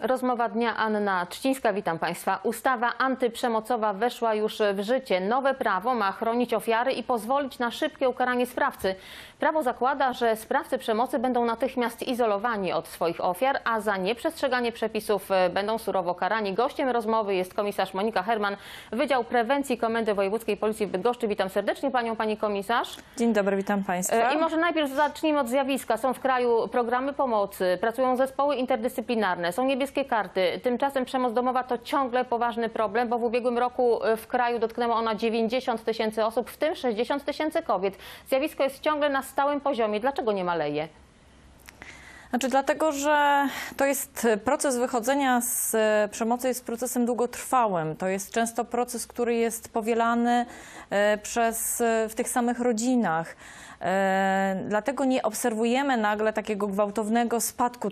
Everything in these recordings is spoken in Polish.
Rozmowa dnia, Anna Trzcinská, witam Państwa. Ustawa antyprzemocowa weszła już w życie. Nowe prawo ma chronić ofiary i pozwolić na szybkie ukaranie sprawcy. Prawo zakłada, że sprawcy przemocy będą natychmiast izolowani od swoich ofiar, a za nieprzestrzeganie przepisów będą surowo karani. Gościem rozmowy jest komisarz Monika Hermann, Wydział Prewencji Komendy Wojewódzkiej Policji w Bydgoszczy. Witam serdecznie Panią, Pani Komisarz. Dzień dobry, witam Państwa. I może najpierw zacznijmy od zjawiska. Są w kraju programy pomocy, pracują zespoły interdyscyplinarne, są niebieskie karty. Tymczasem przemoc domowa to ciągle poważny problem, bo w ubiegłym roku w kraju dotknęła ona 90 000 osób, w tym 60 000 kobiet. Zjawisko jest ciągle na stałym poziomie. Dlaczego nie maleje? Znaczy dlatego, że to jest proces wychodzenia z przemocy, jest procesem długotrwałym. To jest często proces, który jest powielany w tych samych rodzinach. Dlatego nie obserwujemy nagle takiego gwałtownego spadku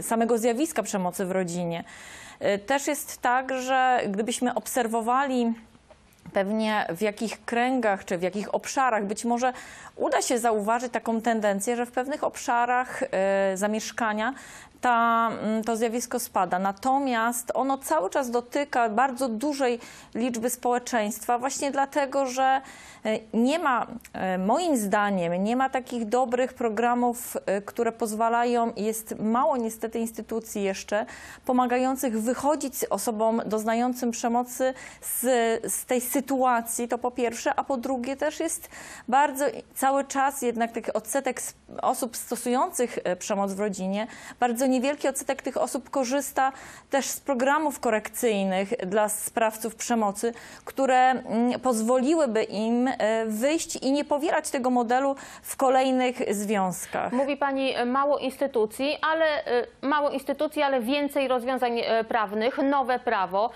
samego zjawiska przemocy w rodzinie. Też jest tak, że gdybyśmy obserwowali pewnie w jakich kręgach czy w jakich obszarach, być może uda się zauważyć taką tendencję, że w pewnych obszarach zamieszkania to zjawisko spada. Natomiast ono cały czas dotyka bardzo dużej liczby społeczeństwa, właśnie dlatego, że nie ma, moim zdaniem, nie ma takich dobrych programów, które pozwalają, jest mało niestety instytucji jeszcze pomagających wychodzić osobom doznającym przemocy z tej sytuacji, to po pierwsze, a po drugie też jest cały czas jednak taki odsetek osób stosujących przemoc w rodzinie, bardzo niewielki odsetek tych osób korzysta też z programów korekcyjnych dla sprawców przemocy, które pozwoliłyby im wyjść i nie powielać tego modelu w kolejnych związkach. Mówi Pani mało instytucji, ale więcej rozwiązań prawnych, nowe prawo.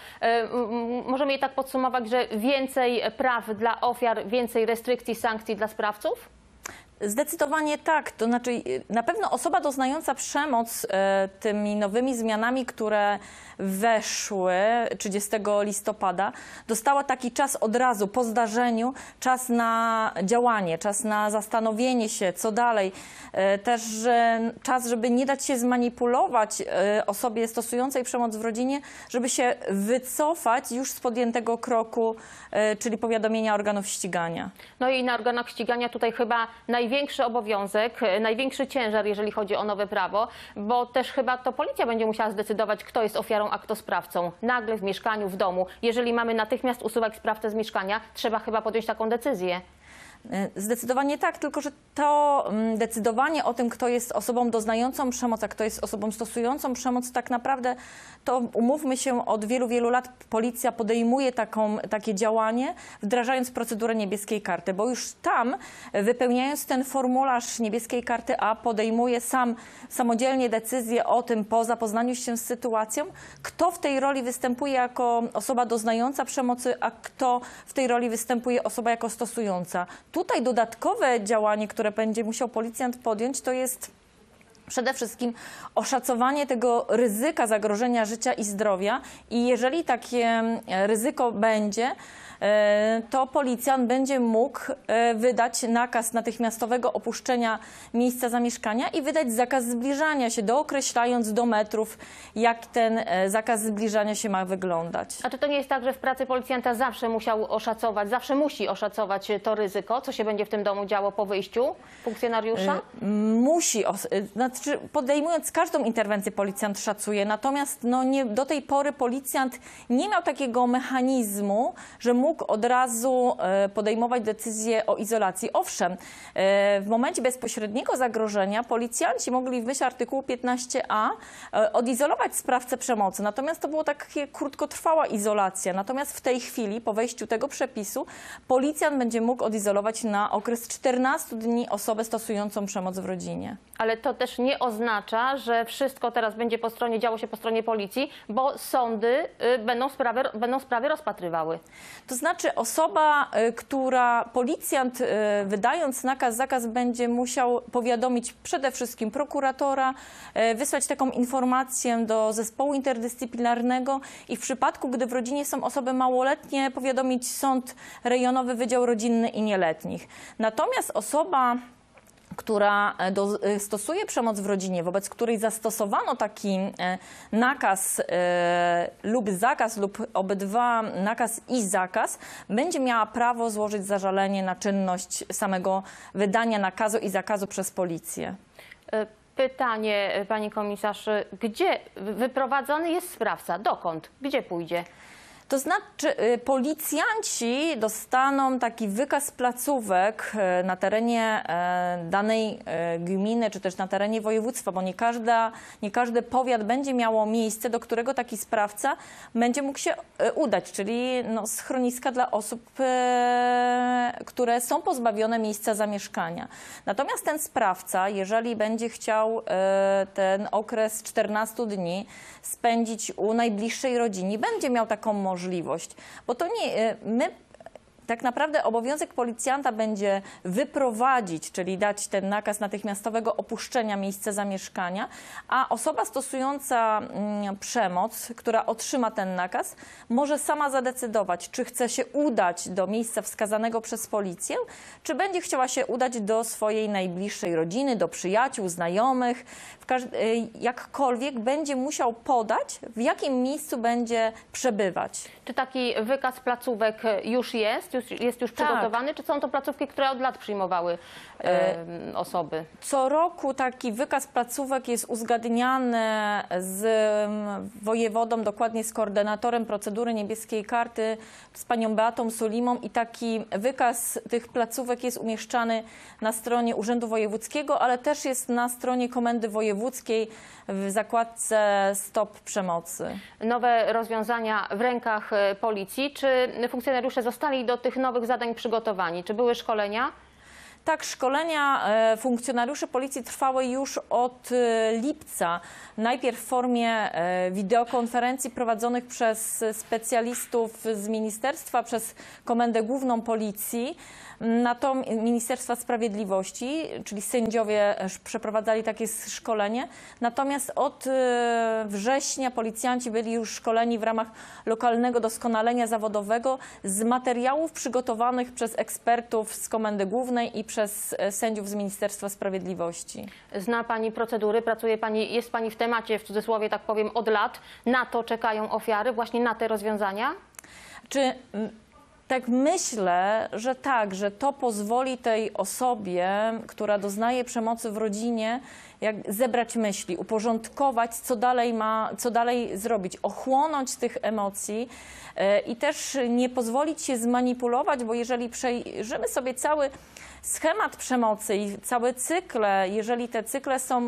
Możemy je tak podsumować, że więcej praw dla ofiar, więcej restrykcji, sankcji dla sprawców? Zdecydowanie tak. To znaczy, na pewno osoba doznająca przemoc tymi nowymi zmianami, które weszły 30 listopada, dostała taki czas od razu po zdarzeniu, czas na działanie, czas na zastanowienie się, co dalej. Też czas, żeby nie dać się zmanipulować osobie stosującej przemoc w rodzinie, żeby się wycofać już z podjętego kroku, czyli powiadomienia organów ścigania. No i na organach ścigania tutaj chyba największy obowiązek, największy ciężar, jeżeli chodzi o nowe prawo, bo też chyba to policja będzie musiała zdecydować, kto jest ofiarą, a kto sprawcą. Nagle w mieszkaniu, w domu. Jeżeli mamy natychmiast usuwać sprawcę z mieszkania, trzeba chyba podjąć taką decyzję. Zdecydowanie tak, tylko że to decydowanie o tym, kto jest osobą doznającą przemoc, a kto jest osobą stosującą przemoc, tak naprawdę to, umówmy się, od wielu, wielu lat policja podejmuje takie działanie, wdrażając procedurę niebieskiej karty, bo już tam, wypełniając ten formularz niebieskiej karty A, podejmuje samodzielnie decyzję o tym, po zapoznaniu się z sytuacją, kto w tej roli występuje jako osoba doznająca przemocy, a kto w tej roli występuje osoba jako stosująca. Tutaj dodatkowe działanie, które będzie musiał policjant podjąć, to jest przede wszystkim oszacowanie tego ryzyka zagrożenia życia i zdrowia. I jeżeli takie ryzyko będzie, to policjant będzie mógł wydać nakaz natychmiastowego opuszczenia miejsca zamieszkania i wydać zakaz zbliżania się, dookreślając do metrów, jak ten zakaz zbliżania się ma wyglądać. A czy to nie jest tak, że w pracy policjanta zawsze musi oszacować to ryzyko, co się będzie w tym domu działo po wyjściu funkcjonariusza? Musi. Znaczy, podejmując każdą interwencję, policjant szacuje, natomiast do tej pory policjant nie miał takiego mechanizmu, że mógł od razu podejmować decyzję o izolacji. Owszem, w momencie bezpośredniego zagrożenia policjanci mogli w myśl artykułu 15a odizolować sprawcę przemocy, natomiast to była taka krótkotrwała izolacja. Natomiast w tej chwili, po wejściu tego przepisu, policjant będzie mógł odizolować na okres 14 dni osobę stosującą przemoc w rodzinie. Ale to też nie oznacza, że wszystko teraz będzie działo się po stronie policji, bo sądy będą sprawy rozpatrywały. To znaczy osoba, która, policjant wydając nakaz, zakaz będzie musiał powiadomić przede wszystkim prokuratora, wysłać taką informację do zespołu interdyscyplinarnego i w przypadku, gdy w rodzinie są osoby małoletnie, powiadomić sąd rejonowy, wydział rodzinny i nieletnich. Natomiast osoba, która stosuje przemoc w rodzinie, wobec której zastosowano taki nakaz lub zakaz lub obydwa nakaz i zakaz, będzie miała prawo złożyć zażalenie na czynność samego wydania nakazu i zakazu przez policję. Pytanie, pani komisarz, gdzie wyprowadzony jest sprawca? Dokąd? Gdzie pójdzie? To znaczy policjanci dostaną taki wykaz placówek na terenie danej gminy, czy też na terenie województwa, bo nie każdy powiat będzie miało miejsce, do którego taki sprawca będzie mógł się udać, czyli no, schroniska dla osób, które są pozbawione miejsca zamieszkania. Natomiast ten sprawca, jeżeli będzie chciał ten okres 14 dni spędzić u najbliższej rodziny, będzie miał taką możliwość, bo to nie my. Tak naprawdę obowiązek policjanta będzie wyprowadzić, czyli dać ten nakaz natychmiastowego opuszczenia miejsca zamieszkania, a osoba stosująca przemoc, która otrzyma ten nakaz, może sama zadecydować, czy chce się udać do miejsca wskazanego przez policję, czy będzie chciała się udać do swojej najbliższej rodziny, do przyjaciół, znajomych. Jakkolwiek będzie musiał podać, w jakim miejscu będzie przebywać. Czy taki wykaz placówek już jest? Jest już przygotowany, czy są to placówki, które od lat przyjmowały osoby? Co roku taki wykaz placówek jest uzgadniany z wojewodą, dokładnie z koordynatorem procedury niebieskiej karty, z panią Beatą Sulimą, i taki wykaz tych placówek jest umieszczany na stronie Urzędu Wojewódzkiego, ale też jest na stronie Komendy Wojewódzkiej w zakładce Stop Przemocy. Nowe rozwiązania w rękach policji. Czy funkcjonariusze zostali do tych nowych zadań przygotowani? Czy były szkolenia? Tak, szkolenia funkcjonariuszy policji trwały już od lipca. Najpierw w formie wideokonferencji prowadzonych przez specjalistów z ministerstwa, przez Komendę Główną Policji, Ministerstwa Sprawiedliwości, czyli sędziowie przeprowadzali takie szkolenie. Natomiast od września policjanci byli już szkoleni w ramach lokalnego doskonalenia zawodowego z materiałów przygotowanych przez ekspertów z Komendy Głównej i przez sędziów z Ministerstwa Sprawiedliwości. Zna pani procedury, pracuje pani, jest pani w temacie, w cudzysłowie tak powiem, od lat. Na to czekają ofiary, właśnie na te rozwiązania? Tak, myślę, że tak, że to pozwoli tej osobie, która doznaje przemocy w rodzinie, zebrać myśli, uporządkować, co dalej zrobić, ochłonąć tych emocji i też nie pozwolić się zmanipulować, bo jeżeli przejrzymy sobie cały schemat przemocy i całe cykle, jeżeli te cykle są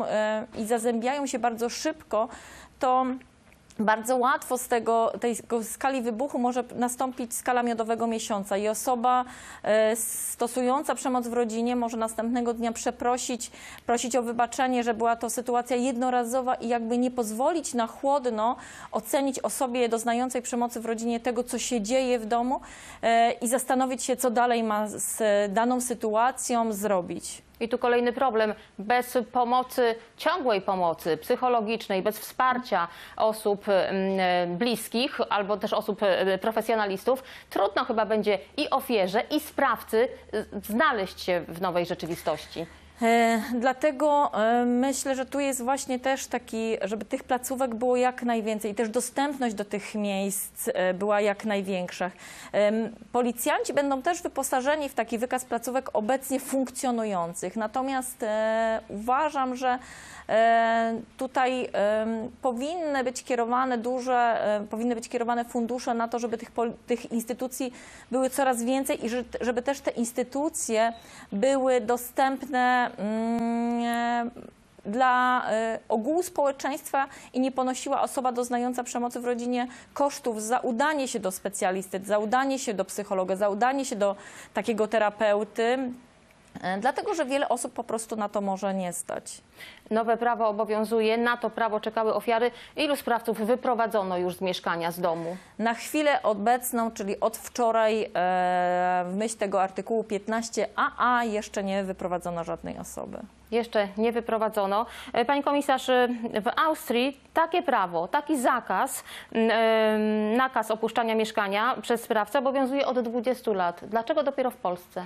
i zazębiają się bardzo szybko, to bardzo łatwo z tej skali wybuchu może nastąpić skala miodowego miesiąca i osoba stosująca przemoc w rodzinie może następnego dnia prosić o wybaczenie, że była to sytuacja jednorazowa i jakby nie pozwolić na chłodno ocenić osobie doznającej przemocy w rodzinie tego, co się dzieje w domu i zastanowić się, co dalej ma z daną sytuacją zrobić. I tu kolejny problem. Bez pomocy, ciągłej pomocy psychologicznej, bez wsparcia osób bliskich albo też osób profesjonalistów, trudno chyba będzie i ofierze, i sprawcy znaleźć się w nowej rzeczywistości. Dlatego myślę, że tu jest właśnie też taki, żeby tych placówek było jak najwięcej i też dostępność do tych miejsc była jak największa. Policjanci będą też wyposażeni w taki wykaz placówek obecnie funkcjonujących. Natomiast uważam, że tutaj powinny być kierowane fundusze na to, żeby tych instytucji były coraz więcej i żeby też te instytucje były dostępne dla ogółu społeczeństwa i nie ponosiła osoba doznająca przemocy w rodzinie kosztów za udanie się do specjalisty, za udanie się do psychologa, za udanie się do takiego terapeuty, Dlatego, że wiele osób po prostu na to może nie stać. Nowe prawo obowiązuje, na to prawo czekały ofiary. Ilu sprawców wyprowadzono już z mieszkania, z domu? Na chwilę obecną, czyli od wczoraj, w myśl tego artykułu 15a, jeszcze nie wyprowadzono żadnej osoby. Jeszcze nie wyprowadzono. Pani komisarz, w Austrii takie prawo, taki zakaz, nakaz opuszczania mieszkania przez sprawcę obowiązuje od 20 lat. Dlaczego dopiero w Polsce?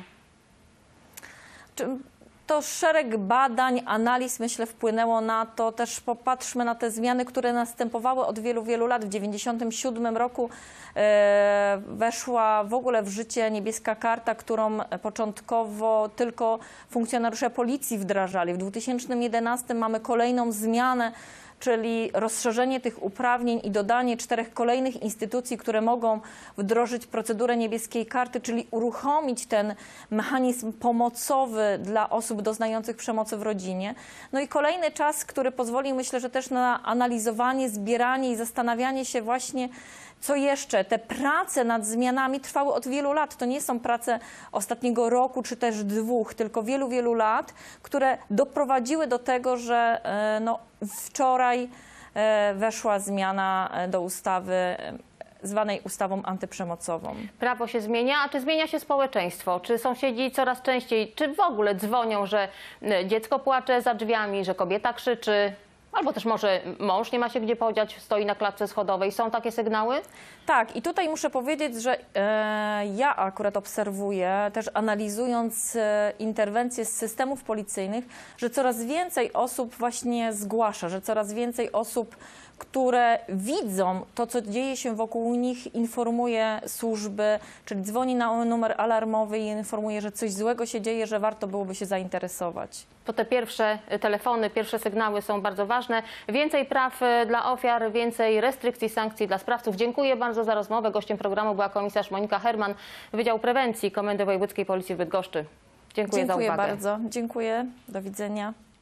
To szereg badań, analiz, myślę, wpłynęło na to. Też popatrzmy na te zmiany, które następowały od wielu, wielu lat. W 1997 roku weszła w ogóle w życie niebieska karta, którą początkowo tylko funkcjonariusze policji wdrażali. W 2011 mamy kolejną zmianę, czyli rozszerzenie tych uprawnień i dodanie 4 kolejnych instytucji, które mogą wdrożyć procedurę niebieskiej karty, czyli uruchomić ten mechanizm pomocowy dla osób doznających przemocy w rodzinie. No i kolejny czas, który pozwoli, myślę, że też na analizowanie, zbieranie i zastanawianie się właśnie, co jeszcze. Te prace nad zmianami trwały od wielu lat. To nie są prace ostatniego roku czy też 2, tylko wielu, wielu lat, które doprowadziły do tego, że no, wczoraj weszła zmiana do ustawy zwanej ustawą antyprzemocową. Prawo się zmienia, a czy zmienia się społeczeństwo? Czy sąsiedzi coraz częściej, czy w ogóle dzwonią, że dziecko płacze za drzwiami, że kobieta krzyczy? Albo też może mąż nie ma się gdzie podziać, stoi na klatce schodowej. Są takie sygnały? Tak, i tutaj muszę powiedzieć, że ja akurat obserwuję, też analizując interwencje z systemów policyjnych, że coraz więcej osób właśnie zgłasza, że coraz więcej osób, które widzą to, co dzieje się wokół nich, informuje służby, czyli dzwoni na numer alarmowy i informuje, że coś złego się dzieje, że warto byłoby się zainteresować. To te pierwsze telefony, pierwsze sygnały są bardzo ważne. Więcej praw dla ofiar, więcej restrykcji, sankcji dla sprawców. Dziękuję bardzo za rozmowę. Gościem programu była komisarz Monika Hermann, Wydział Prewencji Komendy Wojewódzkiej Policji w Bydgoszczy. Dziękuję za uwagę. Dziękuję bardzo. Dziękuję. Do widzenia.